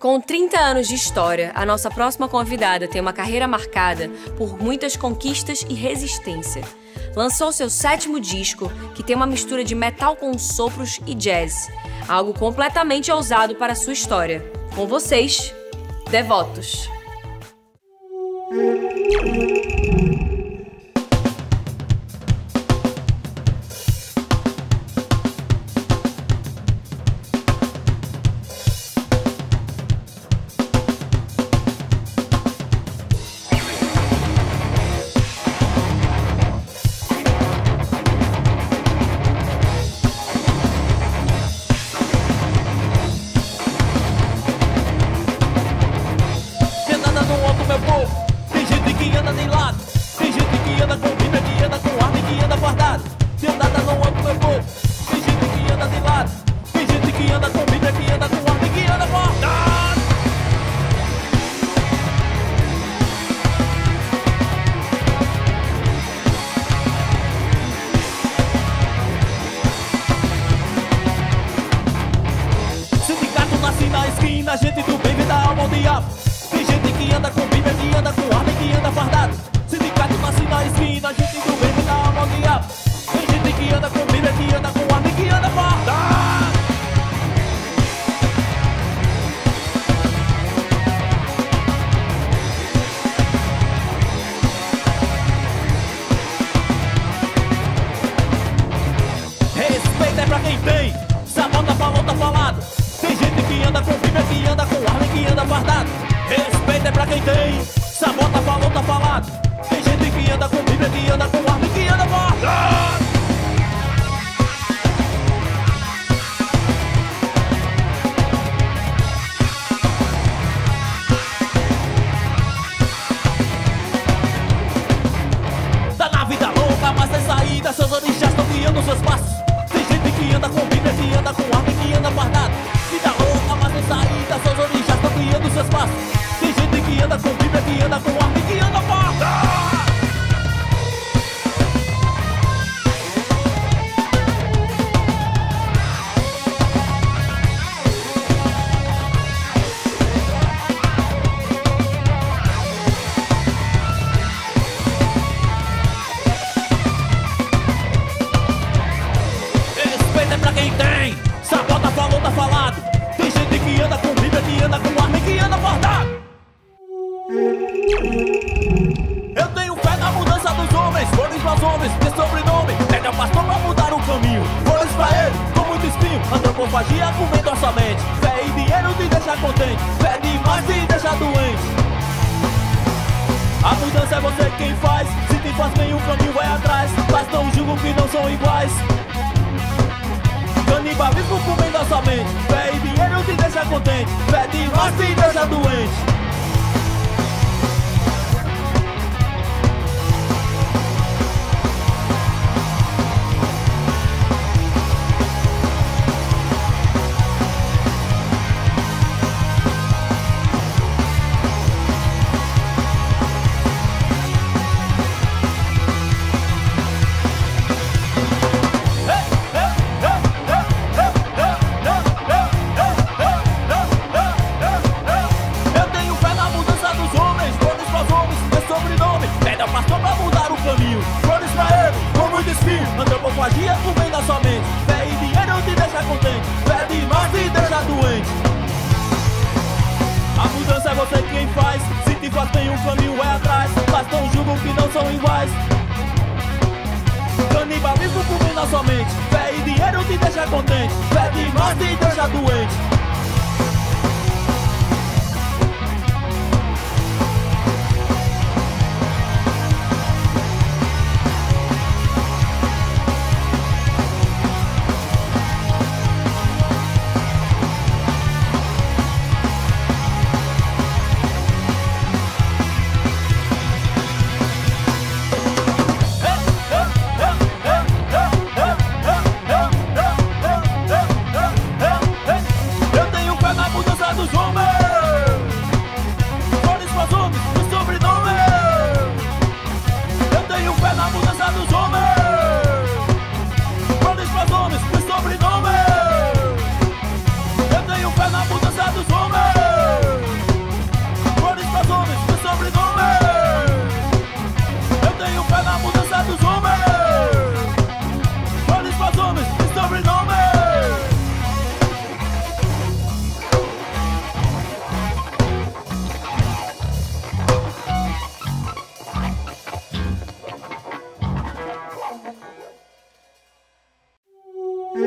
Com 30 anos de história, a nossa próxima convidada tem uma carreira marcada por muitas conquistas e resistência. Lançou seu 7º disco, que tem uma mistura de metal com sopros e jazz. Algo completamente ousado para sua história. Com vocês, Devotos.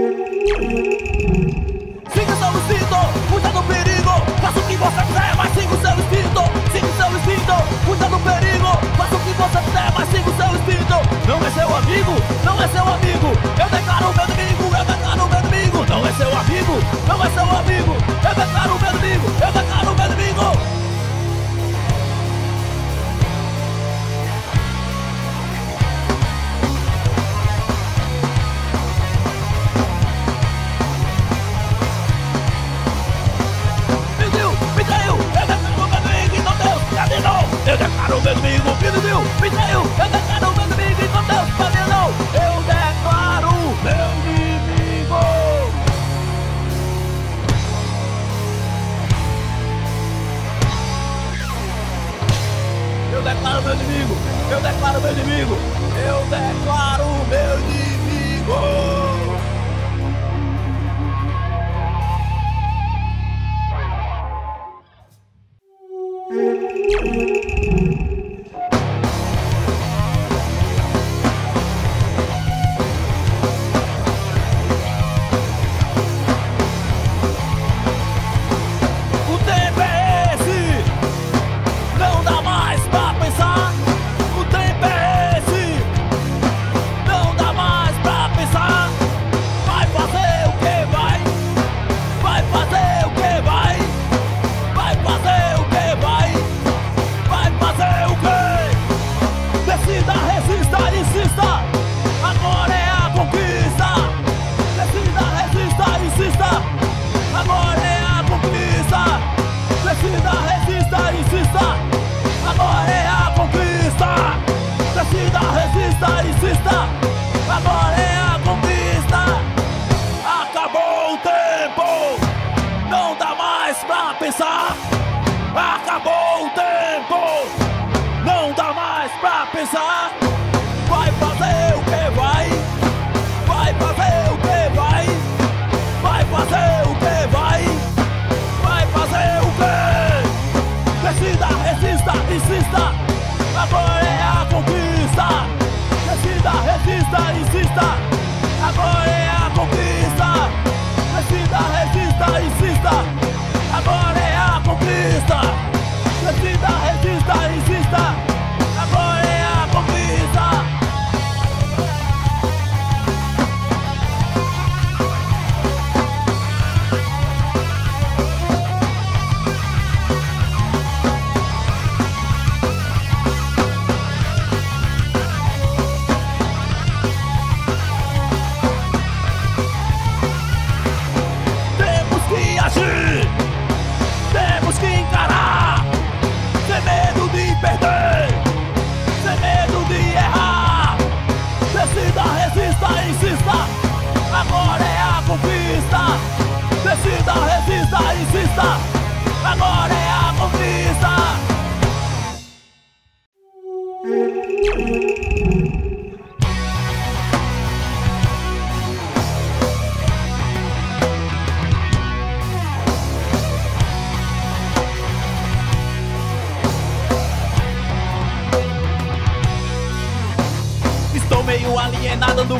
Siga seu instinto, cuida do perigo, faça o que você quiser, mas siga o seu instinto. Siga o seu instinto, cuida do perigo, faça o que você quiser, mas siga o seu instinto. Não é seu amigo, não é seu amigo, eu declaro meu inimigo, eu declaro meu inimigo. Não é seu amigo, não é seu amigo, eu declaro meu inimigo, eu declaro meu inimigo. Eu declaro o meu inimigo, pediu, pediu. Eu declaro o meu inimigo, então Deus fazia não. Eu declaro o meu inimigo. Eu declaro o meu inimigo, eu declaro o meu inimigo, eu declaro o meu inimigo.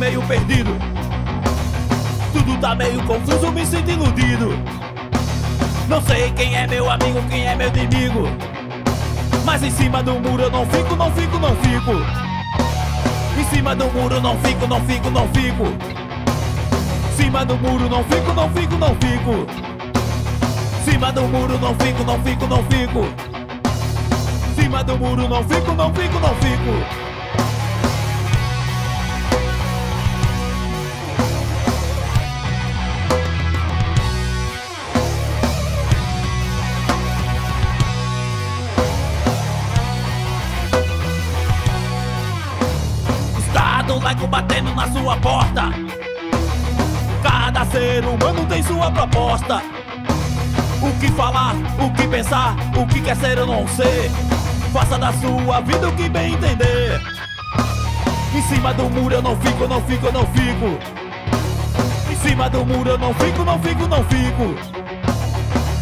Meio perdido, tudo tá meio confuso, me sinto iludido. Não sei quem é meu amigo, quem é meu inimigo, mas em cima do muro eu não fico, não fico, não fico. Em cima do muro eu não fico, não fico, não fico. Em cima do muro não fico, não fico, não fico. Em cima do muro não fico, não fico, não fico. Em cima do muro não fico, não fico, não fico. Batendo na sua porta, cada ser humano tem sua proposta. O que falar, o que pensar, o que quer ser ou não ser, faça da sua vida o que bem entender. Em cima do muro eu não fico, não fico, não fico. Em cima do muro eu não fico, não fico, não fico.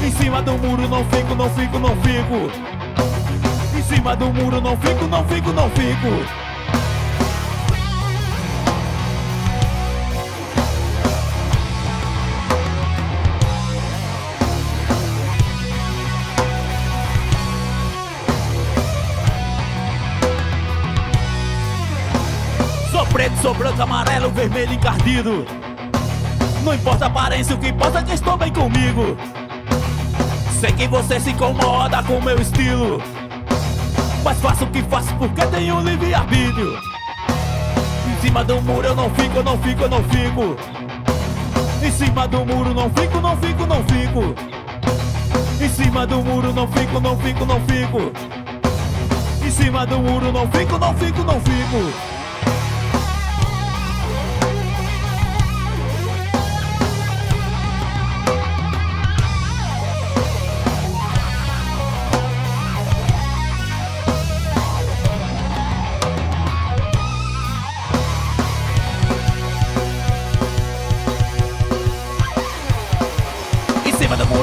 Em cima do muro não fico, não fico, não fico. Em cima do muro não fico, não fico, não fico. Sou branco, amarelo, vermelho, encardido. Não importa a aparência, o que importa é que estou bem comigo. Sei que você se incomoda com o meu estilo, mas faço o que faço porque tenho livre-arbítrio. Em cima do muro eu não fico, eu não fico, eu não fico. Em cima do muro não fico, não fico, não fico. Em cima do muro não fico, não fico, não fico. Em cima do muro não fico, não fico, não fico.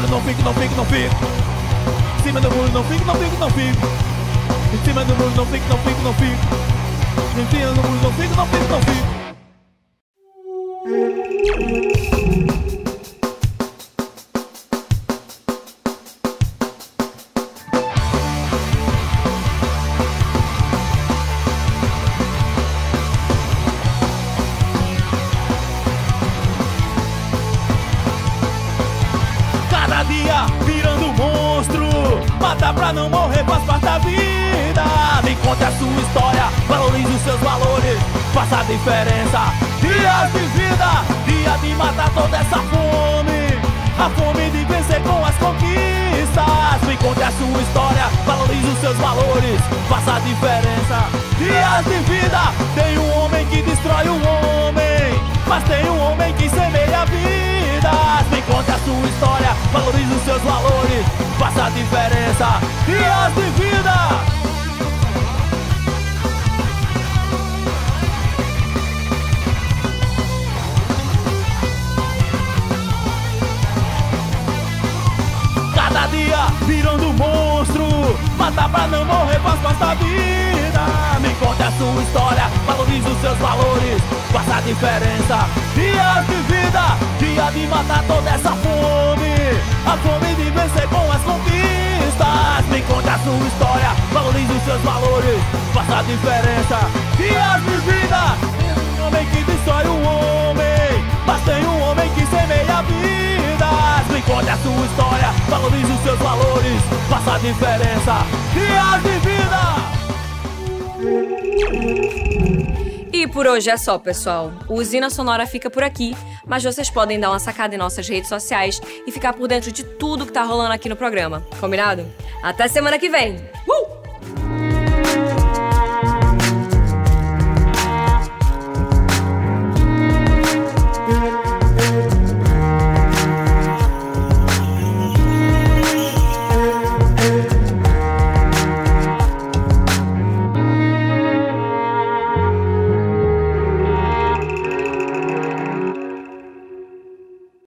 Não fico, não fico, não fico. Em cima do muro não fico, não fico, não fico. Em cima do muro não fico, não fico, não fico. Em cima do muro não fico, não fico, não fico. Virando monstro, matar pra não morrer faz parte da vida. Me conta a sua história, valorize os seus valores, faça a diferença. Dias de vida, dia de matar toda essa fome, a fome de vencer com as conquistas. Me conta a sua história, valorize os seus valores, faça a diferença. Dias de vida, tem um homem que destrói o homem, mas tem um homem que semeia a vida. Me conta a sua história, valorize os seus valores, faça a diferença. Dias de vida. Cada dia virando monstro, matar pra não morrer faz parte da vida. Me conta a sua história, valorize os seus valores, faça a diferença. Dias de vida, dia de matar toda essa fome, a fome de vencer com as conquistas. Me conta a sua história, valorize os seus valores, faça a diferença. Dias de vida, tem um homem que destrói o homem, mas tem um homem que semeia vidas. Me conta a sua história, valorize os seus valores, faça a diferença. Dias de vida. E por hoje é só, pessoal. O Usina Sonora fica por aqui, mas vocês podem dar uma sacada em nossas redes sociais e ficar por dentro de tudo que tá rolando aqui no programa. Combinado? Até semana que vem!